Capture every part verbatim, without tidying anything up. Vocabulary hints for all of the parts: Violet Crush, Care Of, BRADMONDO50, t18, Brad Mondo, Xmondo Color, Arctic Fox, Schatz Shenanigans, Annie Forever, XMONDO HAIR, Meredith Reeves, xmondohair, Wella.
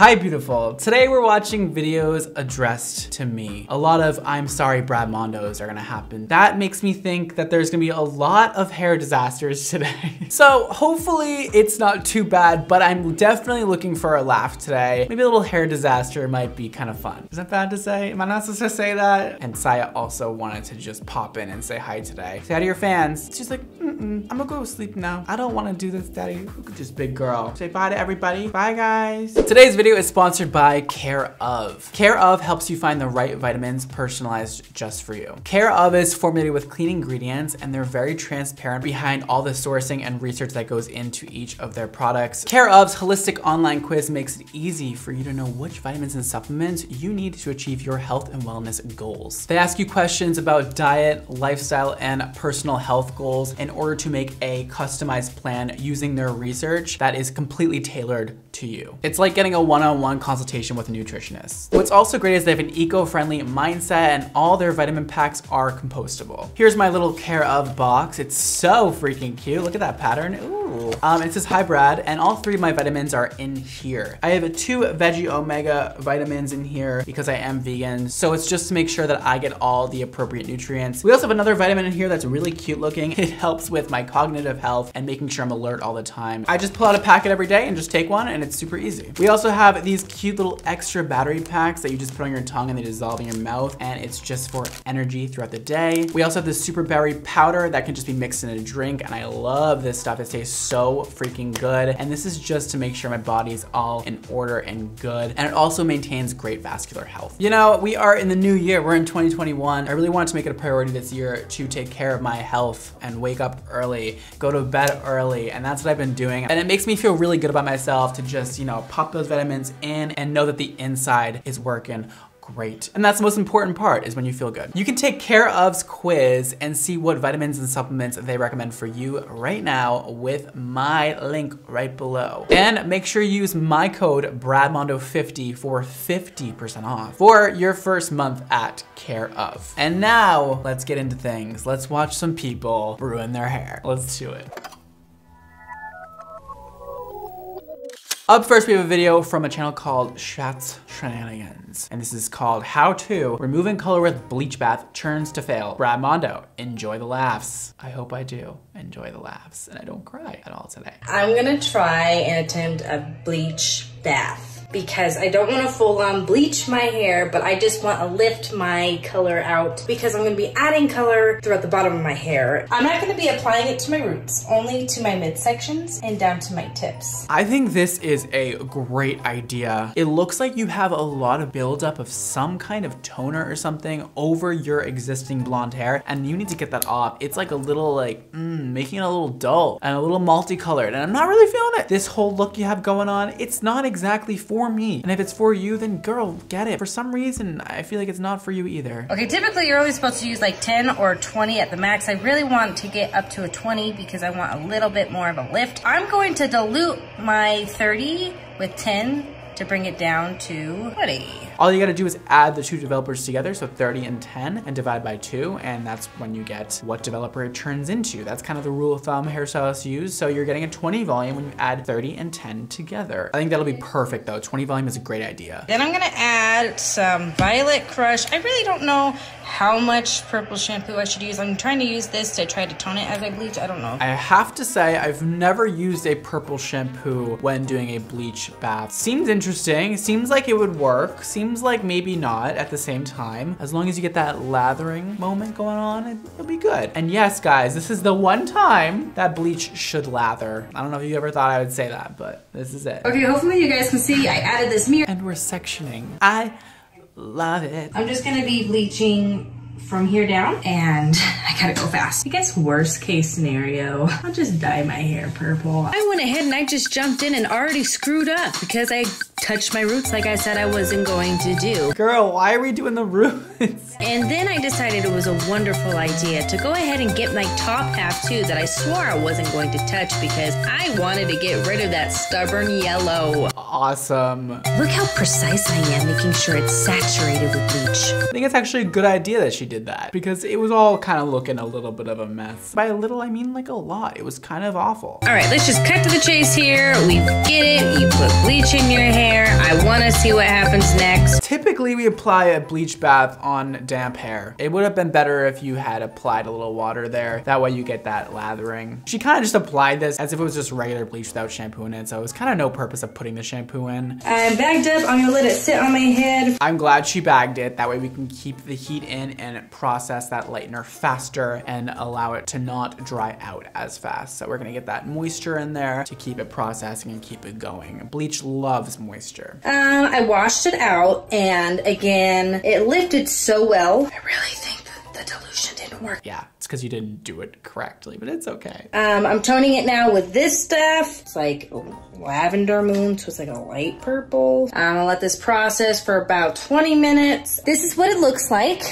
Hi beautiful. Today we're watching videos addressed to me. A lot of I'm sorry Brad Mondos are gonna happen. That makes me think that there's gonna be a lot of hair disasters today. So hopefully it's not too bad, but I'm definitely looking for a laugh today. Maybe a little hair disaster might be kind of fun. Is that bad to say? Am I not supposed to say that? And Saya also wanted to just pop in and say hi today. Say hi to your fans. She's like, mm-mm, I'm gonna go sleep now. I don't wanna do this, daddy. Look at this big girl. Say bye to everybody. Bye guys. Today's video is sponsored by Care Of. Care Of helps you find the right vitamins personalized just for you. Care Of is formulated with clean ingredients and they're very transparent behind all the sourcing and research that goes into each of their products. Care Of's holistic online quiz makes it easy for you to know which vitamins and supplements you need to achieve your health and wellness goals. They ask you questions about diet, lifestyle, and personal health goals in order to make a customized plan using their research that is completely tailored to you. It's like getting a one-on-one consultation with a nutritionist. What's also great is they have an eco-friendly mindset and all their vitamin packs are compostable. Here's my little Care Of box. It's so freaking cute. Look at that pattern. Ooh. Um, it says, hi Brad, and all three of my vitamins are in here. I have two veggie omega vitamins in here because I am vegan. So it's just to make sure that I get all the appropriate nutrients. We also have another vitamin in here that's really cute looking. It helps with my cognitive health and making sure I'm alert all the time. I just pull out a packet every day and just take one and it's super easy. We also have have these cute little extra battery packs that you just put on your tongue and they dissolve in your mouth, and it's just for energy throughout the day. We also have this super berry powder that can just be mixed in a drink, and I love this stuff. It tastes so freaking good, and this is just to make sure my body's all in order and good, and it also maintains great vascular health. You know, we are in the new year. We're in twenty twenty-one. I really wanted to make it a priority this year to take care of my health and wake up early, go to bed early, and that's what I've been doing, and it makes me feel really good about myself to just, you know, pop those vitamins in and know that the inside is working great. And that's the most important part, is when you feel good. You can take Care Of's quiz and see what vitamins and supplements they recommend for you right now with my link right below. And make sure you use my code Brad Mondo fifty for fifty percent off for your first month at Care Of. And now let's get into things. Let's watch some people ruin their hair. Let's do it. Up first, we have a video from a channel called Schatz Shenanigans, and this is called How To Removing Color with Bleach Bath Turns to Fail. Brad Mondo, enjoy the laughs. I hope I do enjoy the laughs and I don't cry at all today. I'm gonna try and attempt a bleach bath because I don't wanna full on bleach my hair, but I just wanna lift my color out because I'm gonna be adding color throughout the bottom of my hair. I'm not gonna be applying it to my roots, only to my midsections and down to my tips. I think this is a great idea. It looks like you have a lot of buildup of some kind of toner or something over your existing blonde hair, and you need to get that off. It's like a little like, mm, making it a little dull and a little multicolored, and I'm not really feeling it. This whole look you have going on, it's not exactly for For me. And if it's for you, then girl, get it. For some reason, I feel like it's not for you either. Okay, typically you're only supposed to use like ten or twenty at the max. I really want to get up to a twenty because I want a little bit more of a lift. I'm going to dilute my thirty with ten to bring it down to twenty. All you gotta do is add the two developers together, so thirty and ten, and divide by two, and that's when you get what developer it turns into. That's kind of the rule of thumb hairstylists use, so you're getting a twenty volume when you add thirty and ten together. I think that'll be perfect though. twenty volume is a great idea. Then I'm gonna add some Violet Crush. I really don't know how much purple shampoo I should use. I'm trying to use this to try to tone it as I bleach. I don't know. I have to say, I've never used a purple shampoo when doing a bleach bath. Seems interesting, seems like it would work, seems Seems like maybe not at the same time. As long as you get that lathering moment going on, it'll be good. And yes, guys, this is the one time that bleach should lather. I don't know if you ever thought I would say that, but this is it. Okay, hopefully you guys can see I added this mirror. And we're sectioning. I love it. I'm just gonna be bleaching from here down, and I gotta go fast. I guess worst case scenario, I'll just dye my hair purple. I went ahead and I just jumped in and already screwed up because I touched my roots like I said I wasn't going to do. Girl, why are we doing the roots? And then I decided it was a wonderful idea to go ahead and get my top half too that I swore I wasn't going to touch because I wanted to get rid of that stubborn yellow. Awesome. Look how precise I am making sure it's saturated with bleach. I think it's actually a good idea that she did that because it was all kind of looking a little bit of a mess. By a little, I mean like a lot. It was kind of awful. All right, let's just cut to the chase here. We get it. You put bleach in your hair. I want to see what happens next. Typically, we apply a bleach bath on damp hair. It would have been better if you had applied a little water there. That way you get that lathering. She kind of just applied this as if it was just regular bleach without shampoo in it, so it was kind of no purpose of putting the shampoo in. I bagged up. I'm gonna let it sit on my head. I'm glad she bagged it. That way we can keep the heat in and process that lightener faster and allow it to not dry out as fast. So we're gonna get that moisture in there to keep it processing and keep it going. Bleach loves moisture. Um, I washed it out, and again, it lifted so well. I really think that the dilution didn't work. Yeah, it's because you didn't do it correctly, but it's okay. Um, I'm toning it now with this stuff. It's like lavender moon, so it's like a light purple. I'm gonna let this process for about twenty minutes. This is what it looks like.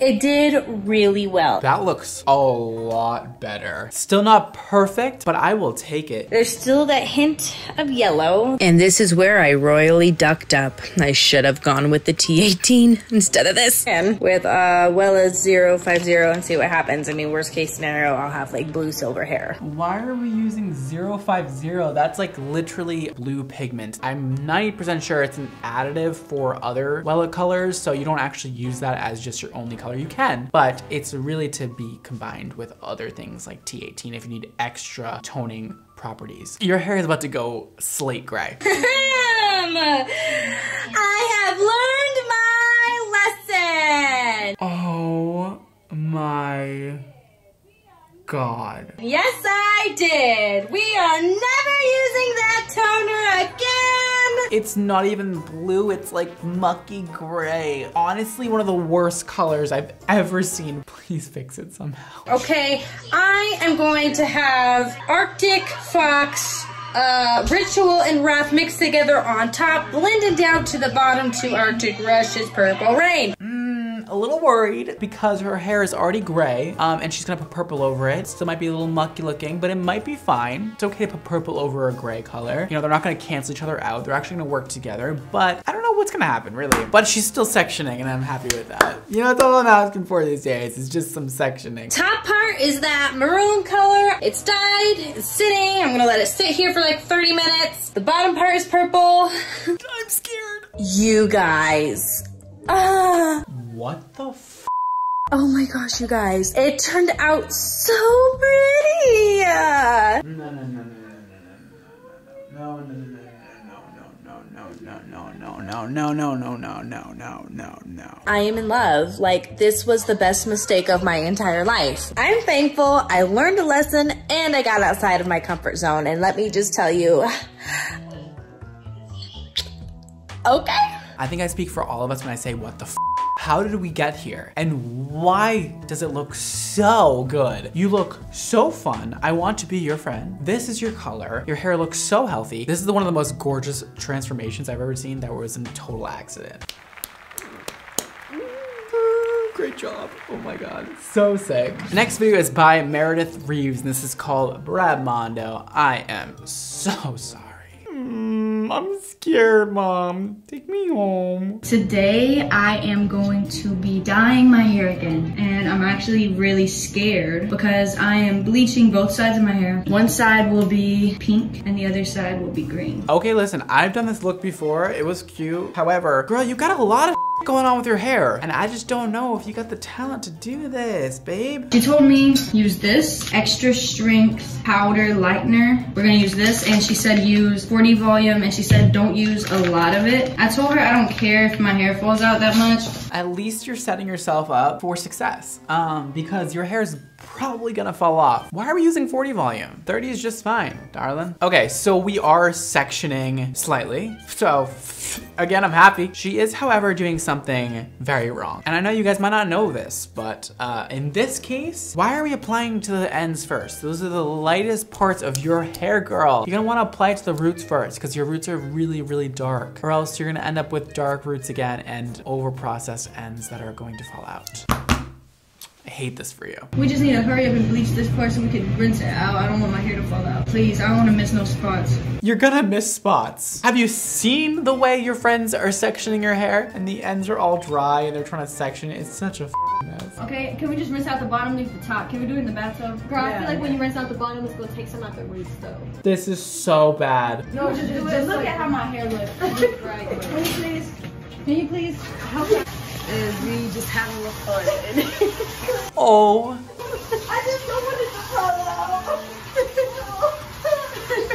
It did really well. That looks a lot better. Still not perfect, but I will take it. There's still that hint of yellow. And this is where I royally ducked up. I should have gone with the T eighteen instead of this. And with uh, Wella zero five zero and see what happens. I mean, worst case scenario, I'll have like blue silver hair. Why are we using zero five zero? That's like literally blue pigment. I'm ninety percent sure it's an additive for other Wella colors, so you don't actually use that as just your only color. You can, but it's really to be combined with other things like T eighteen if you need extra toning properties. Your hair is about to go slate gray. I have learned my lesson. Oh my God. Yes, I did. We are never using that toner again. It's not even blue, it's like mucky gray. Honestly, one of the worst colors I've ever seen. Please fix it somehow. Okay, I am going to have Arctic Fox uh, Ritual and Wrath mixed together on top, blended down to the bottom to Arctic Crush's Purple Rain. A little worried because her hair is already gray um, and she's gonna put purple over it. Still might be a little mucky looking, but it might be fine. It's okay to put purple over a gray color. You know, they're not gonna cancel each other out. They're actually gonna work together, but I don't know what's gonna happen really. But she's still sectioning and I'm happy with that. You know, that's all I'm asking for these days. It's just some sectioning. Top part is that maroon color. It's dyed, it's sitting. I'm gonna let it sit here for like thirty minutes. The bottom part is purple. I'm scared. You guys. Ah. What the f? Oh my gosh, you guys. It turned out so pretty. No, no, no, no, no, no, no, no, no, no, no, no, no, no, no, no, no, no, no, no, no, no. I am in love. Like, this was the best mistake of my entire life. I'm thankful I learned a lesson and I got outside of my comfort zone. And let me just tell you, okay. I think I speak for all of us when I say, what the f? How did we get here? And why does it look so good? You look so fun. I want to be your friend. This is your color. Your hair looks so healthy. This is one of the most gorgeous transformations I've ever seen that was a total accident. Great job. Oh my God, so sick. Next video is by Meredith Reeves, and this is called Brad Mondo. I am so sorry. I'm scared, Mom. Take me home. Today, I am going to be dyeing my hair again. And I'm actually really scared because I am bleaching both sides of my hair. One side will be pink and the other side will be green. Okay, listen, I've done this look before. It was cute. However, girl, you got a lot of going on with your hair. And I just don't know if you got the talent to do this, babe. She told me use this extra strength powder lightener. We're gonna use this, and she said use forty volume, and she said don't use a lot of it. I told her I don't care if my hair falls out that much. At least you're setting yourself up for success um, because your hair's probably gonna fall off. Why are we using forty volume? thirty is just fine, darling. Okay, so we are sectioning slightly. So again, I'm happy. She is, however, doing something very wrong. And I know you guys might not know this, but uh, in this case, why are we applying to the ends first? Those are the lightest parts of your hair, girl. You're gonna wanna apply it to the roots first because your roots are really, really dark, or else you're gonna end up with dark roots again and over-processed ends that are going to fall out. I hate this for you. We just need to hurry up and bleach this part so we can rinse it out. I don't want my hair to fall out. Please, I don't want to miss no spots. You're gonna miss spots. Have you seen the way your friends are sectioning your hair and the ends are all dry and they're trying to section it? It's such a f knows. Okay, can we just rinse out the bottom, leave the top? Can we do it in the bathtub? Girl, yeah, I feel like yeah. when you rinse out the bottom, it's gonna take some out the roots though. This is so bad. No, just, just, just look like, at how my hair looks. Look right. Can you please? Can you please help me? And we just have a little fun. Oh. I just don't want it to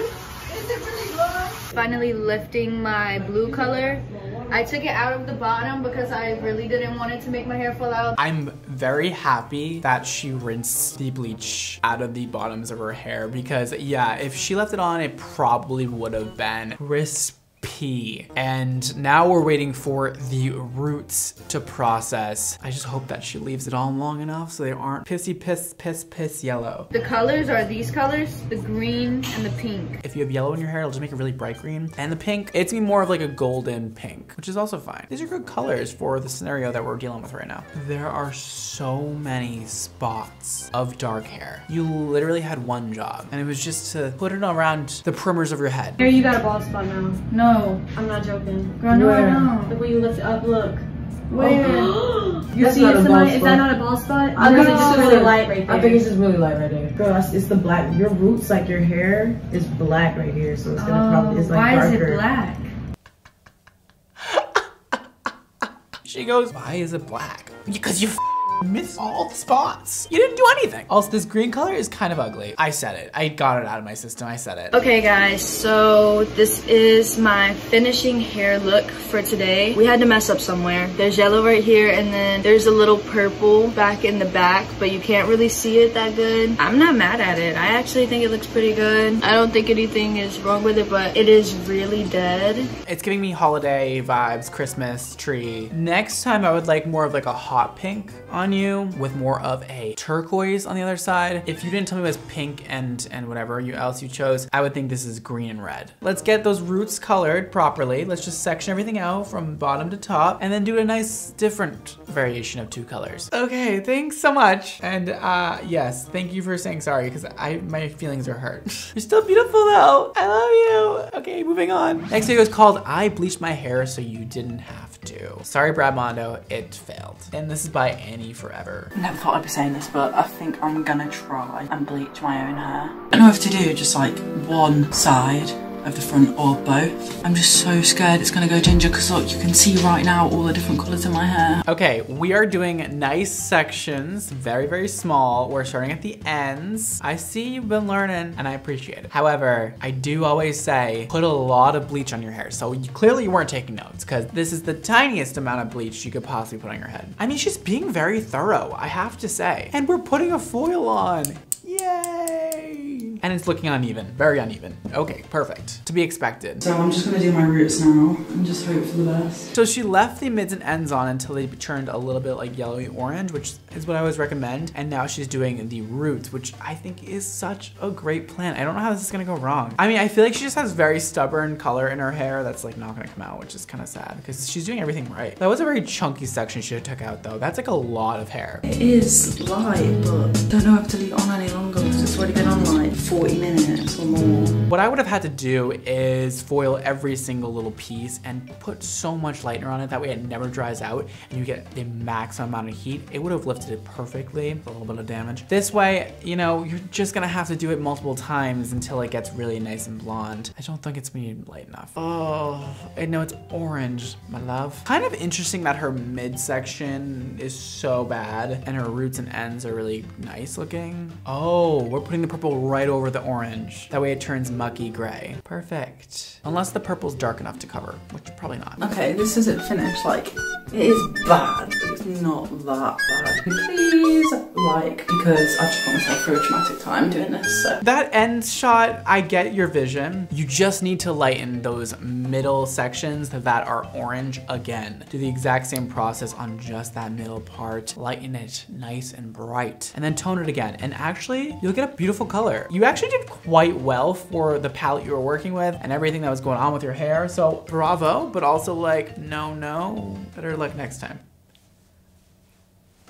fall out. Is it really long? Finally lifting my blue color. I took it out of the bottom because I really didn't want it to make my hair fall out. I'm very happy that she rinsed the bleach out of the bottoms of her hair because yeah, if she left it on, it probably would have been crisp. P. And now we're waiting for the roots to process. I just hope that she leaves it on long enough so they aren't pissy piss piss piss yellow. The colors are these colors, the green and the pink. If you have yellow in your hair, it'll just make it really bright green. And the pink, it's gonna be more of like a golden pink, which is also fine. These are good colors for the scenario that we're dealing with right now. There are so many spots of dark hair. You literally had one job and it was just to put it around the primers of your head. Here, you got a bald spot now. No. No, I'm not joking. Girl, no, Where? I know. The way you lift it up, look. Wait. Oh. You That's see it tonight? Is that not a ball spot? I think it's just really light right there. I think it's just really light right there. Girl, it's the black. Your roots, like your hair, is black right here, so it's gonna oh, probably it's like why darker. Is it black? She goes, why is it black? Because you missed all the spots. You didn't do anything. Also, this green color is kind of ugly. I said it. I got it out of my system. I said it. Okay, guys. So this is my finishing hair look for today. We had to mess up somewhere. There's yellow right here, and then there's a little purple back in the back, but you can't really see it that good. I'm not mad at it. I actually think it looks pretty good. I don't think anything is wrong with it, but it is really dead. It's giving me holiday vibes, Christmas tree. Next time, I would like more of like a hot pink on you with more of a turquoise on the other side. If you didn't tell me it was pink and and whatever you else you chose, I would think this is green and red. Let's get those roots colored properly. Let's just section everything out from bottom to top and then do a nice different variation of two colors. Okay, thanks so much. And uh yes, thank you for saying sorry because I my feelings are hurt. You're still beautiful though. I love you. Okay, moving on. Next video is called I Bleached My Hair So You Didn't Have To. Sorry, Brad Mondo, it failed. And this is by Annie Forever. I never thought I'd be saying this, but I think I'm gonna try and bleach my own hair. I don't know if to do just like one side of the front or both. I'm just so scared it's gonna go ginger because look, you can see right now all the different colors in my hair. Okay, we are doing nice sections, very, very small. We're starting at the ends. I see you've been learning and I appreciate it. However, I do always say, put a lot of bleach on your hair. So you, clearly you weren't taking notes because this is the tiniest amount of bleach you could possibly put on your head. I mean, she's being very thorough, I have to say. And we're putting a foil on. Yay! And it's looking uneven, very uneven. Okay, perfect. To be expected. So I'm just gonna do my roots now and just hope for the best. So she left the mids and ends on until they turned a little bit like yellowy orange, which is what I always recommend. And now she's doing the roots, which I think is such a great plan. I don't know how this is gonna go wrong. I mean, I feel like she just has very stubborn color in her hair that's like not gonna come out, which is kind of sad because she's doing everything right. That was a very chunky section she took out though. That's like a lot of hair. It is light, but don't know if to leave on any longer. It's already been on like forty minutes or more. What I would have had to do is foil every single little piece and put so much lightener on it that way it never dries out and you get the maximum amount of heat. It would have lifted it perfectly, a little bit of damage. This way, you know, you're just gonna have to do it multiple times until it gets really nice and blonde. I don't think it's gonna be light enough. Oh, I know it's orange, my love. Kind of interesting that her midsection is so bad and her roots and ends are really nice looking. Oh. Oh, we're putting the purple right over the orange. That way it turns mucky gray. Perfect. Unless the purple's dark enough to cover, which probably not. Okay, this isn't finished. Like, it is bad, but it's not that bad. Please, like, because I just put myself through a traumatic time doing this, so. That end shot, I get your vision. You just need to lighten those middle sections that are orange again. Do the exact same process on just that middle part. Lighten it nice and bright. And then tone it again. And actually, you'll get a beautiful color. You actually did quite well for the palette you were working with and everything that was going on with your hair. So bravo, but also like, no, no, better luck next time.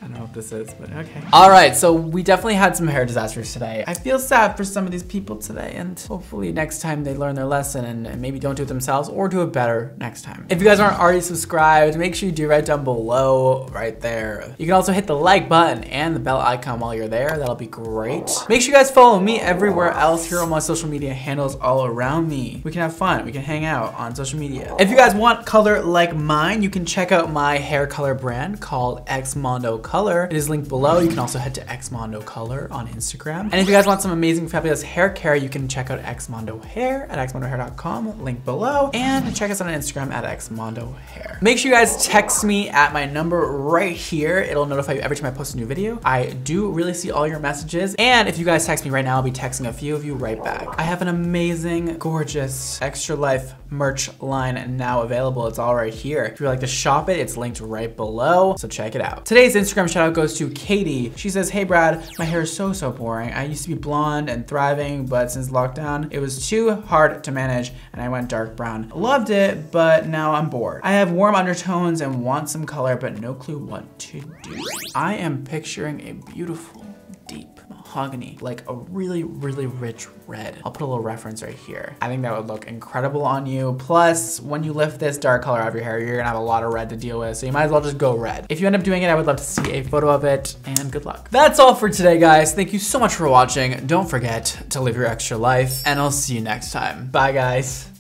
I don't know what this is, but okay. All right, so we definitely had some hair disasters today. I feel sad for some of these people today, and hopefully next time they learn their lesson and, and maybe don't do it themselves or do it better next time. If you guys aren't already subscribed, make sure you do right down below, right there. You can also hit the like button and the bell icon while you're there. That'll be great. Make sure you guys follow me everywhere else. Here are all my social media handles all around me. We can have fun, we can hang out on social media. If you guys want color like mine, you can check out my hair color brand called Xmondo Color. Color. It is linked below. You can also head to Xmondo Color on Instagram. And if you guys want some amazing, fabulous hair care, you can check out Xmondo Hair at xmondo hair dot com, link below, and check us out on Instagram at xmondohair. Make sure you guys text me at my number right here. It'll notify you every time I post a new video. I do really see all your messages, and if you guys text me right now, I'll be texting a few of you right back. I have an amazing, gorgeous Extra Life merch line now available. It's all right here. If you'd like to shop it, it's linked right below, so check it out. Today's Instagram shout out goes to Katie. She says, hey Brad, my hair is so, so boring. I used to be blonde and thriving, but since lockdown, it was too hard to manage and I went dark brown. Loved it, but now I'm bored. I have warm undertones and want some color, but no clue what to do. I am picturing a beautiful, deep mahogany, like a really, really rich red. I'll put a little reference right here. I think that would look incredible on you. Plus, when you lift this dark color out of your hair, you're gonna have a lot of red to deal with, so you might as well just go red. If you end up doing it, I would love to see a photo of it, and good luck. That's all for today, guys. Thank you so much for watching. Don't forget to live your extra life, and I'll see you next time. Bye, guys.